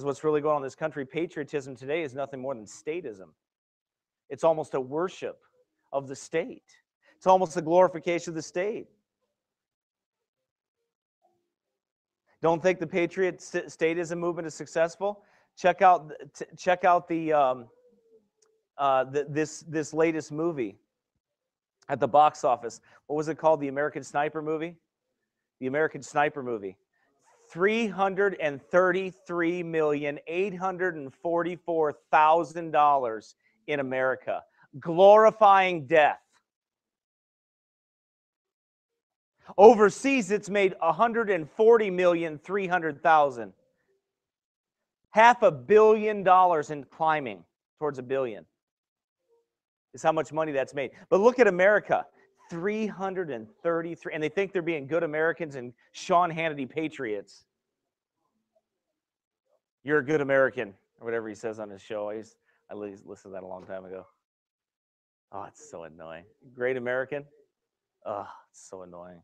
is what's really going on in this country. Patriotism today is nothing more than statism. It's almost a worship of the state. It's almost a glorification of the state. Don't think the patriot statism movement is successful? Check out this latest movie at the box office. What was it called? The American Sniper movie? The American Sniper movie. $333,844,000 in America, glorifying death. Overseas, it's made $140,300,000. $500 million and climbing towards a billion is how much money that's made. But look at America, 333, and they think they're being good Americans and Sean Hannity patriots. You're a good American, or whatever he says on his show. I listened to that a long time ago. Oh, it's so annoying. Great American. Oh, it's so annoying.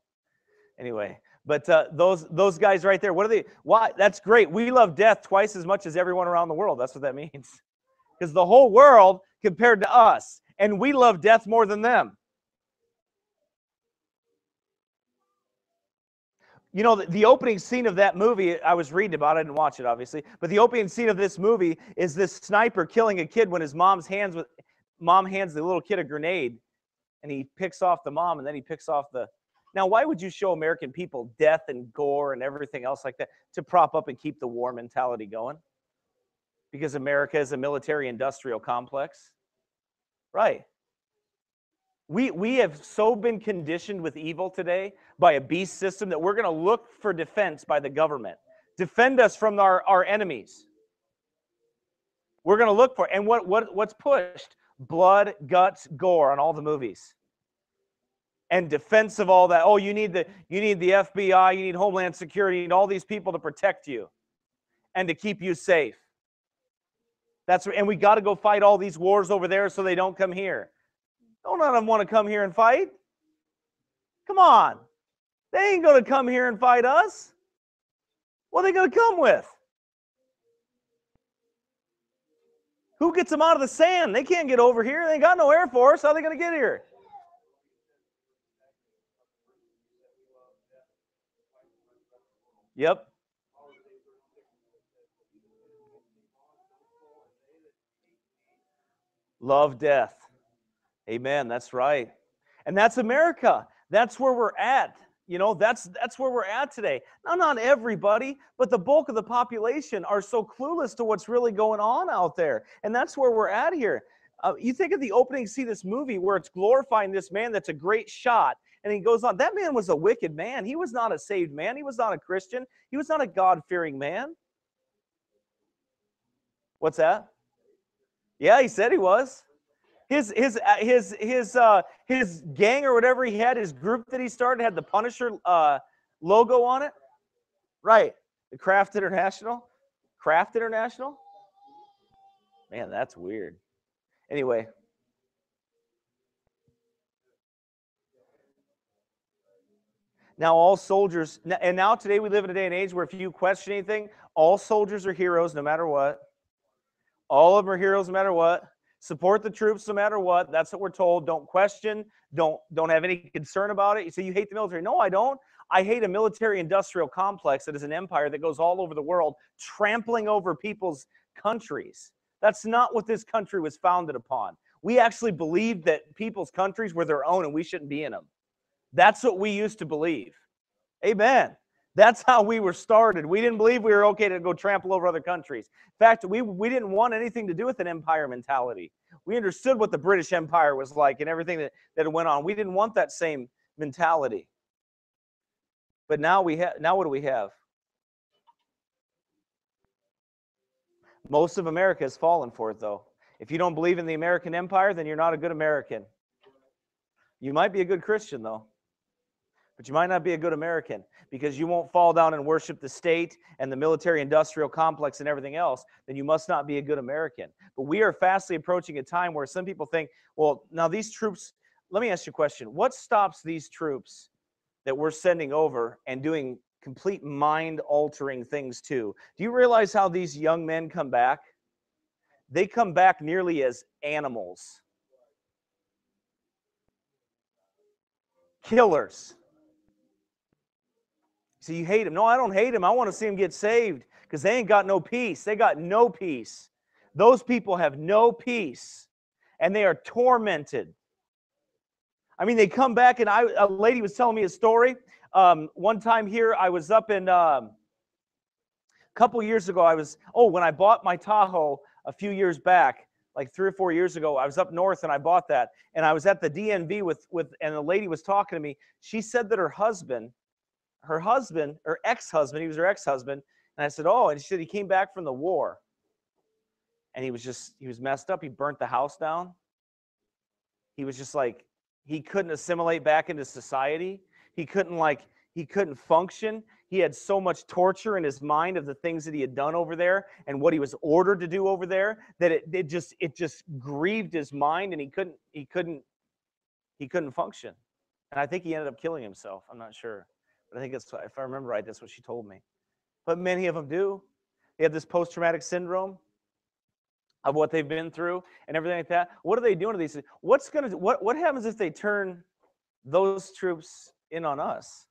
Anyway, but those guys right there, what are they? Why? That's great. We love death twice as much as everyone around the world. That's what that means. Because the whole world compared to us, and we love death more than them. You know, the opening scene of that movie, I was reading about it, I didn't watch it, obviously, but the opening scene of this movie is this sniper killing a kid when his mom hands the little kid a grenade, and he picks off the mom, and then he picks off the... Now, why would you show American people death and gore and everything else like that? To prop up and keep the war mentality going? Because America is a military-industrial complex? Right. We have so been conditioned with evil today by a beast system that we're going to look for defense by the government. Defend us from our enemies. We're going to look for, and what's pushed? Blood, guts, gore on all the movies. And defense of all that. Oh, you need the FBI, you need Homeland Security, you need all these people to protect you and to keep you safe. That's and we got to go fight all these wars over there so they don't come here. Don't none of them want to come here and fight. Come on. They ain't going to come here and fight us. What are they going to come with? Who gets them out of the sand? They can't get over here. They ain't got no Air Force. How are they going to get here? Yep. Love death. Amen. That's right. And that's America. That's where we're at. You know, that's where we're at today. Now, not everybody, but the bulk of the population are so clueless to what's really going on out there. And that's where we're at here. You think of the opening scene of this movie where it's glorifying this man that's a great shot. And he goes on, that man was a wicked man. He was not a saved man. He was not a Christian. He was not a God-fearing man. What's that? Yeah, he said he was. His gang or whatever he had, his group that he started had the Punisher logo on it, right? The Craft International. Man, that's weird. Anyway, now all soldiers, and now today we live in a day and age where if you question anything, all soldiers are heroes no matter what. All of them are heroes no matter what. Support the troops no matter what. That's what we're told. Don't question. Don't have any concern about it. You say you hate the military. No, I don't. I hate a military-industrial complex that is an empire that goes all over the world trampling over people's countries. That's not what this country was founded upon. We actually believed that people's countries were their own and we shouldn't be in them. That's what we used to believe. Amen. That's how we were started. We didn't believe we were okay to go trample over other countries. In fact, we didn't want anything to do with an empire mentality. We understood what the British Empire was like and everything that went on. We didn't want that same mentality. But now now what do we have? Most of America has fallen for it, though. If you don't believe in the American Empire, then you're not a good American. You might be a good Christian, though. But you might not be a good American because you won't fall down and worship the state and the military-industrial complex and everything else, then you must not be a good American. But we are fastly approaching a time where some people think, well, now these troops, let me ask you a question. What stops these troops that we're sending over and doing complete mind-altering things too. Do you realize how these young men come back? They come back nearly as animals. Killers. So you hate him. No, I don't hate him. I want to see him get saved because they ain't got no peace. They got no peace. Those people have no peace, and they are tormented. I mean, they come back, and a lady was telling me a story. One time here, I was up in, a couple years ago, when I bought my Tahoe a few years back, like 3 or 4 years ago, I was up north, and I bought that, and I was at the DMV and the lady was talking to me. She said that her ex-husband, he was her ex-husband, and I said, oh, and she said he came back from the war. And he was messed up. He burnt the house down. He was just like, he couldn't assimilate back into society. He couldn't function. He had so much torture in his mind of the things that he had done over there and what he was ordered to do over there that it just grieved his mind, and he couldn't function. And I think he ended up killing himself. I'm not sure, but I think that's, if I remember right, that's what she told me. But many of them do. They have this post-traumatic syndrome of what they've been through and everything like that. What are they doing to these? What happens if they turn those troops in on us?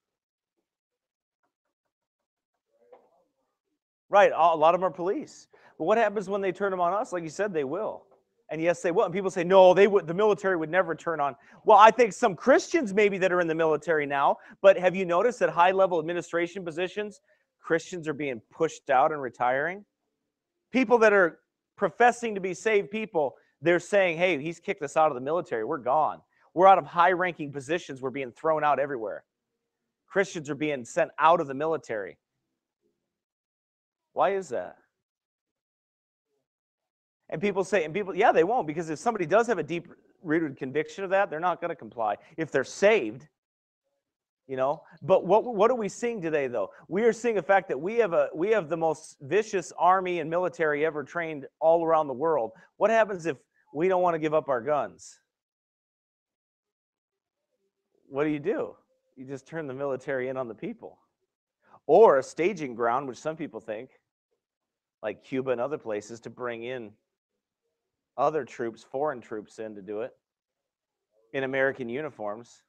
Right, a lot of them are police. But what happens when they turn them on us? Like you said, they will. And yes, they will. And people say, no, they would. The military would never turn on. Well, I think some Christians maybe that are in the military now, but have you noticed that high-level administration positions, Christians are being pushed out and retiring? People that are professing to be saved people, they're saying, hey, he's kicked us out of the military. We're gone. We're out of high-ranking positions. We're being thrown out everywhere. Christians are being sent out of the military. Why is that? And people say, yeah, they won't, because if somebody does have a deep-rooted conviction of that, they're not going to comply if they're saved. You know, but what are we seeing today, though? We are seeing the fact that we have the most vicious army and military ever trained all around the world. What happens if we don't want to give up our guns? What do? You just turn the military in on the people. Or a staging ground, which some people think, like Cuba and other places, to bring in other troops, foreign troops in to do it in American uniforms.